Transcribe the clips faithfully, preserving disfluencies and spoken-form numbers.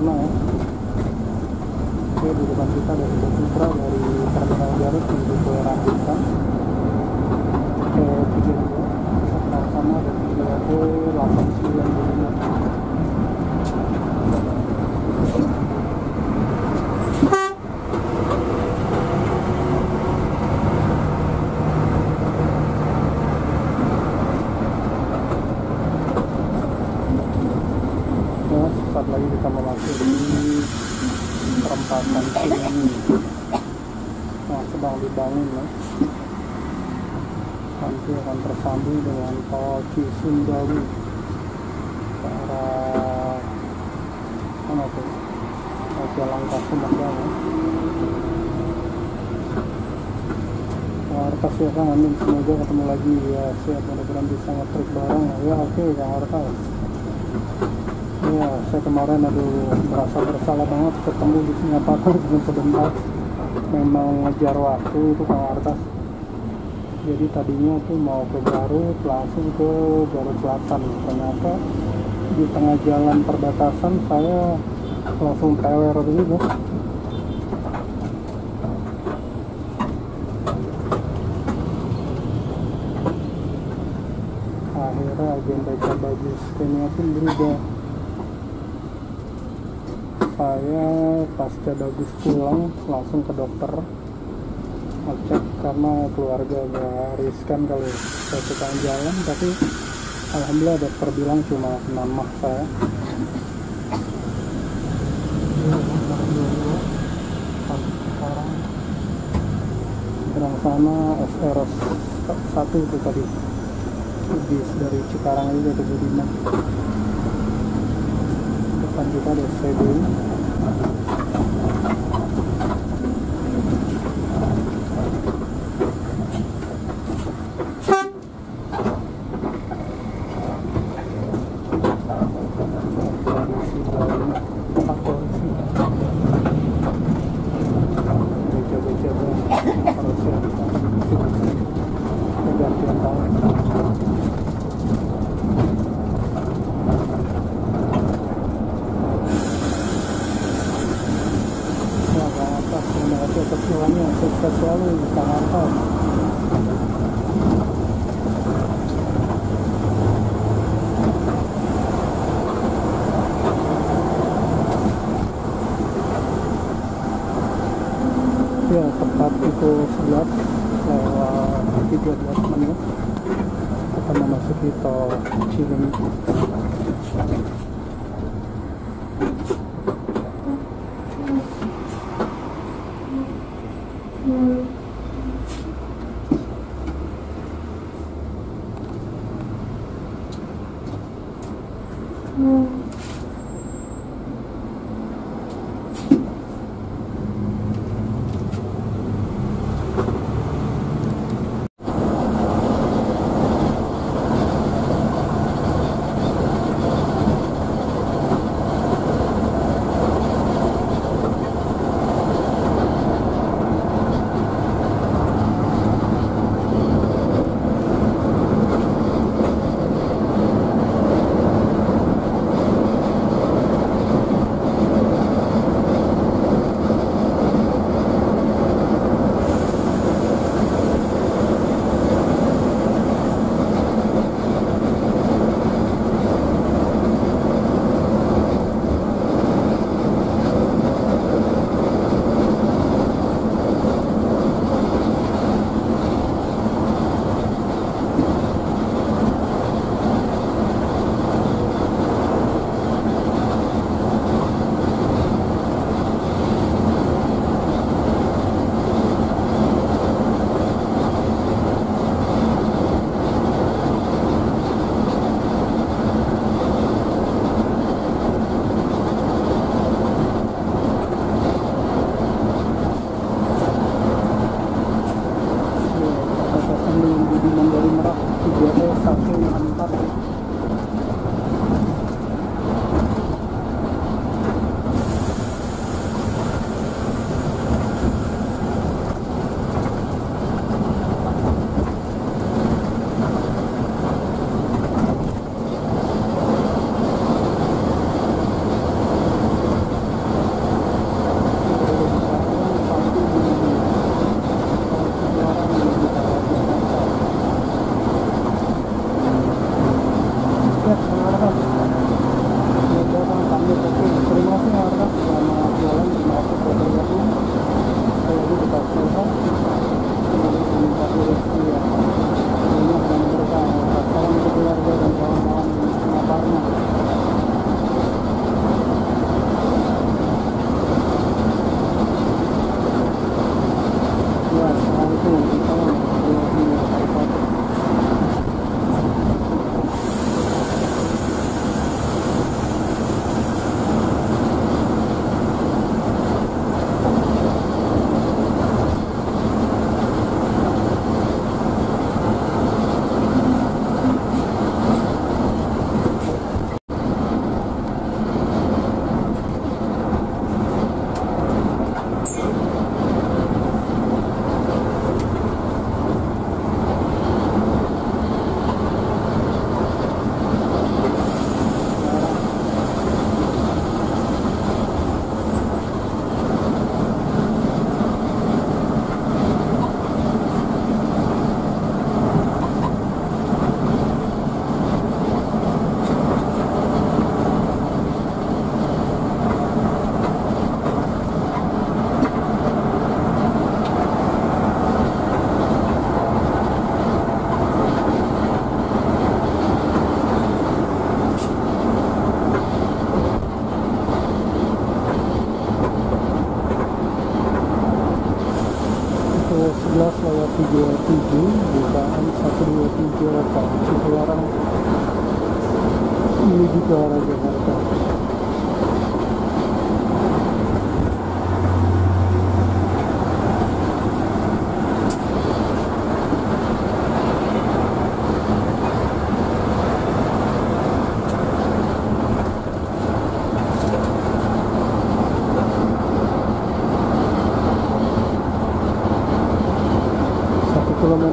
pernah ya. Oke, di depan kita dari Putra dari Terminal Garut menuju ke Rambutan. Oke, tiga dua setelah sama dari kilometer delapan sembilan puluh lima. Saat lagi kita memasuki perempatan sini, nah sedang dibangun mas, nanti akan tersambung dengan tol Cisundawu ke arah mana tuh, Jalan Kasumandan. Harta siapa amin, semoga ketemu lagi ya, siap mudah-mudahan bisa ngetrik bareng ya. Oke ya Harta. Ya, saya kemarin aduh merasa bersalah banget ketemu di sini apa dengan sebentar, memang ngejar waktu itu Kang Arta. Jadi tadinya tuh mau ke Garut langsung ke Garut Selatan, ternyata di tengah jalan perbatasan saya langsung tewer begitu. Akhirnya agenda-agenda bisnisnya pun berubah. Saya pasca Dagus pulang langsung ke dokter ngecek karena keluarga agak riskan kalau saya tukang jalan, tapi alhamdulillah dokter bilang cuma nama saya. Sekarang sedang sama S R satu itu tadi bis dari Cikarang juga ke Budiman. Depan kita ada S C B. Kecuali sukses selalu di Jakarta. Ya, tepat itu sebelas lewat tiga belas menit kita memasuki tol Cileunyi.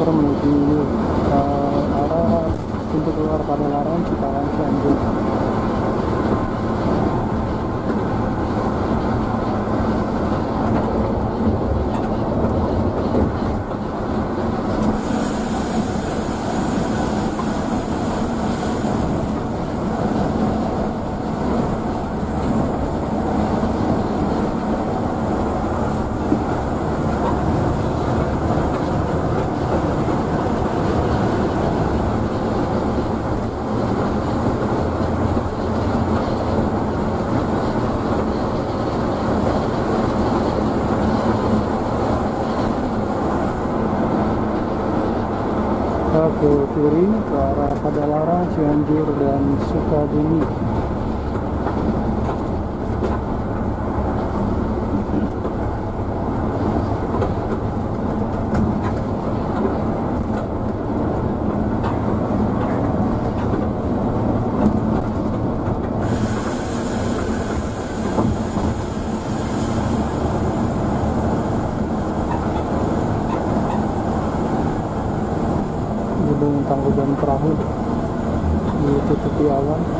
kilometer menuju uh, arah pintu keluar Padalarang Cikarang Cianjur. Ke kiri ke arah Padalarang, Cianjur dan Sukabumi. Gedung Tangguban Perahu ditutupi awan.